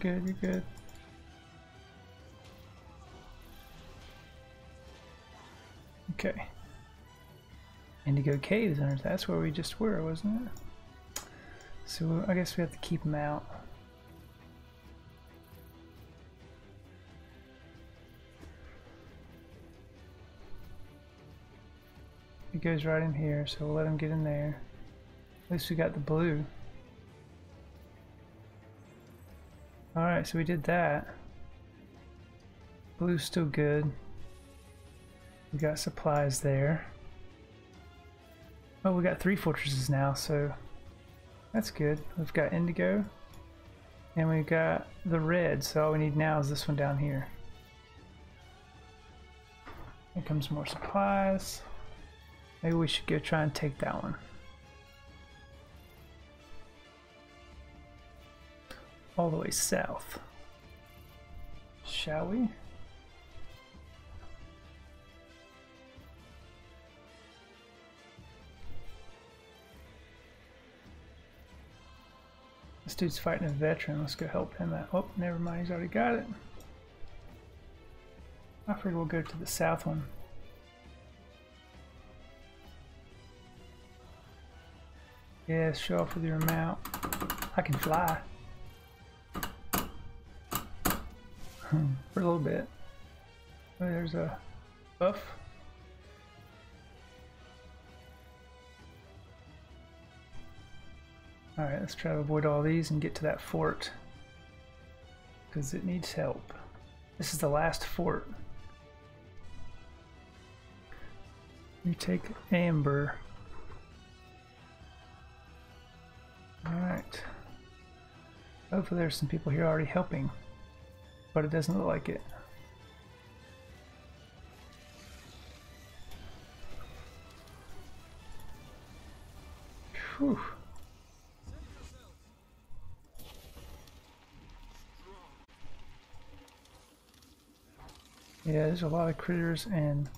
You're good, you're good. Okay. Indigo Caves, that's where we just were, wasn't it? So I guess we have to keep them out. It goes right in here, so we'll let him get in there. At least we got the blue. Alright, so we did that. Blue's still good. We got supplies there. Oh, we got 3 fortresses now, so that's good. We've got indigo, and we've got the red, so all we need now is this one down here. Here comes more supplies. Maybe we should go try and take that one. All the way south. Shall we? This dude's fighting a veteran. Let's go help him out. Oh, never mind. He's already got it. I figured we'll go to the south one. Yeah, show off with your amount. I can fly. For a little bit. Oh, there's a buff. Alright, let's try to avoid all these and get to that fort. Because it needs help. This is the last fort. We take Amber. Alright. Hopefully there's some people here already helping. But it doesn't look like it. Whew. Yeah, there's a lot of critters and